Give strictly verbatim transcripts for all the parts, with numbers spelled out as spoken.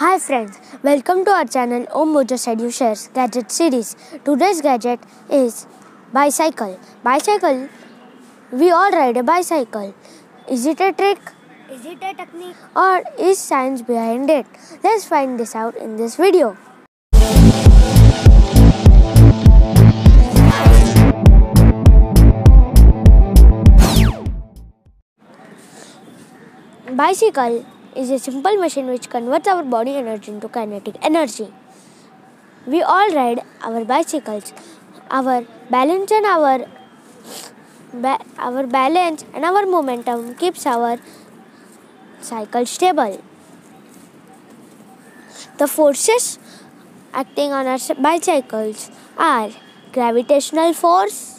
Hi friends, welcome to our channel Om Mojo Sedu Shares Gadget Series. Today's gadget is bicycle. Bicycle, we all ride a bicycle. Is it a trick? Is it a technique? Or is science behind it? Let's find this out in this video. Bicycle is a simple machine which converts our body energy into kinetic energy. We all ride our bicycles. Our balance and our ba our balance and our momentum keeps our cycle stable. The forces acting on our bicycles are gravitational force,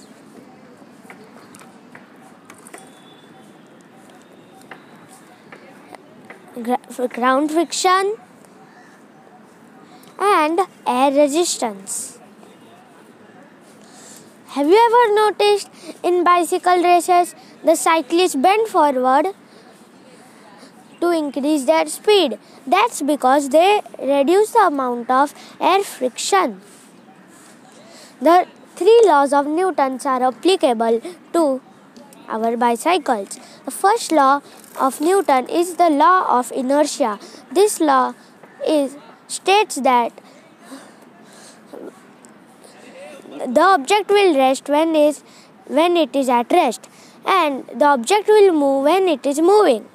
ground friction, and air resistance. Have you ever noticed in bicycle races the cyclists bend forward to increase their speed? That's because they reduce the amount of air friction. The three laws of Newton are applicable to our bicycles. The first law of Newton is the law of inertia. This law is states that the object will rest when is when it is at rest, and the object will move when it is moving.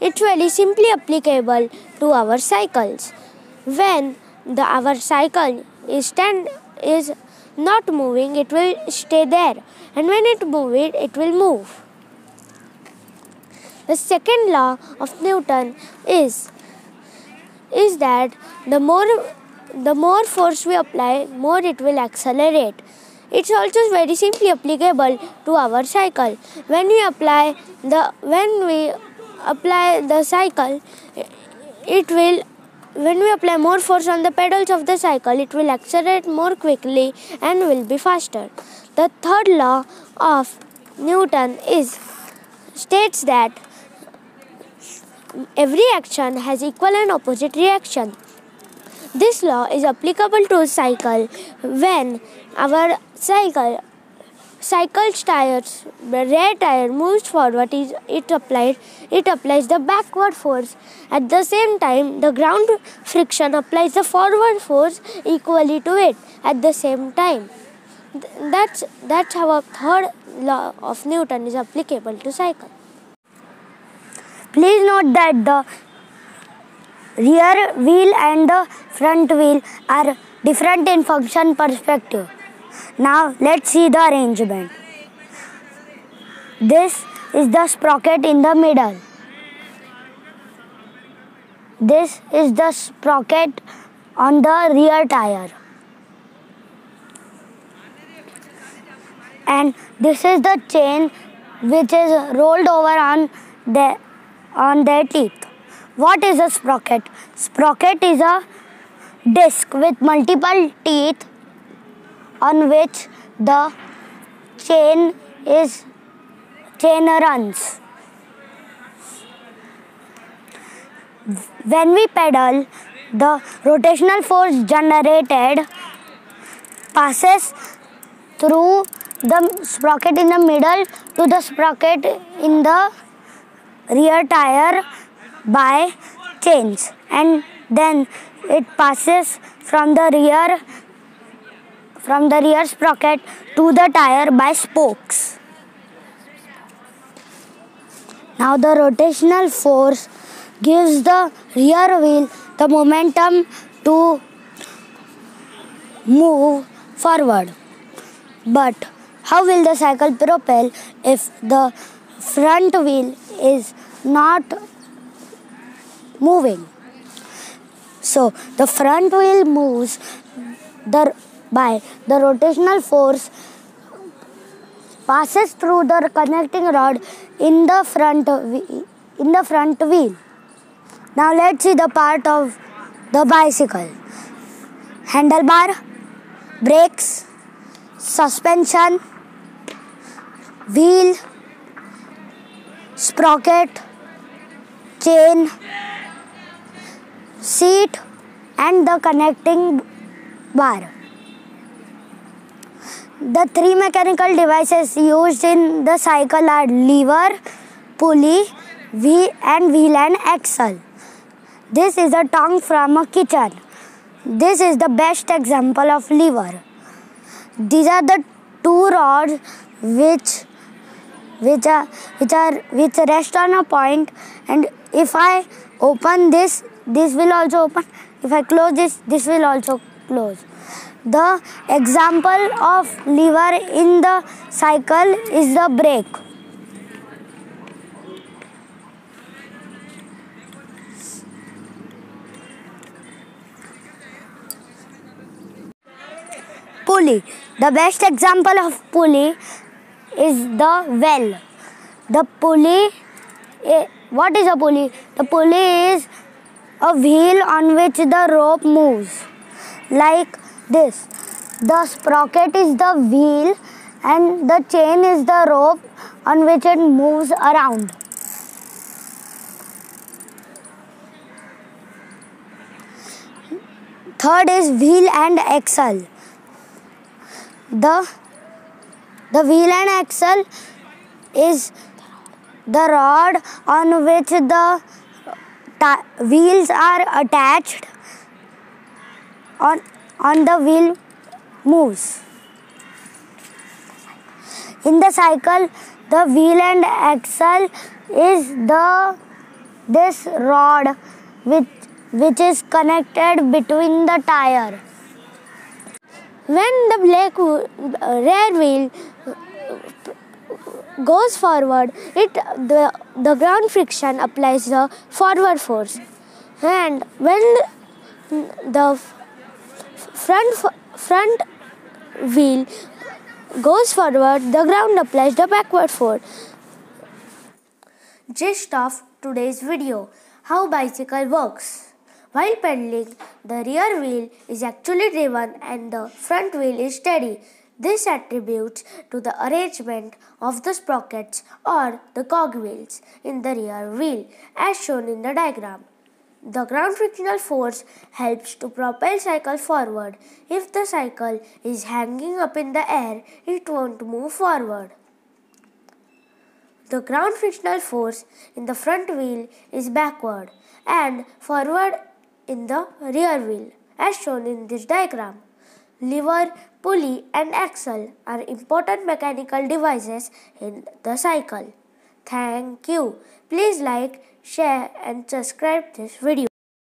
It's very simply applicable to our cycles. When the our cycle is stand is not moving, it will stay there, and when it move it, it will move. The second law of Newton is is that the more the more force we apply, more it will accelerate. It's also very simply applicable to our cycle. When we apply the when we apply the cycle, it will When we apply more force on the pedals of the cycle, it will accelerate more quickly and will be faster. The third law of Newton is states that every action has equal and opposite reaction. This law is applicable to a cycle when our cycle cycle's tires, the rear tire moves forward, it, it, applied, it applies the backward force. At the same time, the ground friction applies the forward force equally to it at the same time. That's, that's how our third law of Newton is applicable to cycle. Please note that the rear wheel and the front wheel are different in function perspective. Now let's see the arrangement. This is the sprocket in the middle. This is the sprocket on the rear tire. And this is the chain which is rolled over on the, on their teeth. What is a sprocket? Sprocket is a disc with multiple teeth on which the chain is chain runs. When we pedal, the rotational force generated passes through the sprocket in the middle to the sprocket in the rear tire by chains, and then it passes from the rear from the rear sprocket to the tire by spokes. Now the rotational force gives the rear wheel the momentum to move forward. But how will the cycle propel if the front wheel is not moving? So the front wheel moves the by the rotational force passes through the connecting rod in the front in the front wheel. Now let's see the part of the bicycle: handlebar, brakes, suspension, wheel, sprocket, chain, seat and the connecting bar. The three mechanical devices used in the cycle are lever, pulley, wheel and wheel and axle. This is a tongue from a kitchen. This is the best example of lever. These are the two rods which which are which are which rest on a point, and if I open this, this will also open. If I close this, this will also close. The example of lever in the cycle is the brake. Pulley. The best example of pulley is the well. The pulley, what is a pulley? The pulley is a wheel on which the rope moves, like this. The sprocket is the wheel and the chain is the rope on which it moves around. Third is wheel and axle. The, the wheel and axle is the rod on which the wheels are attached. On On the wheel moves. In the cycle, the wheel and axle is the this rod which which is connected between the tire. When the black rear wheel goes forward, it the the ground friction applies the forward force, and when the, the Front, front wheel goes forward, the ground applies the backward force. Gist of today's video: how bicycle works. While pedaling, the rear wheel is actually driven and the front wheel is steady. This attributes to the arrangement of the sprockets or the cogwheels in the rear wheel as shown in the diagram. The ground frictional force helps to propel cycle forward. If the cycle is hanging up in the air, it won't move forward. The ground frictional force in the front wheel is backward and forward in the rear wheel, as shown in this diagram. Lever, pulley, and axle are important mechanical devices in the cycle. Thank you. Please like, share and subscribe this video.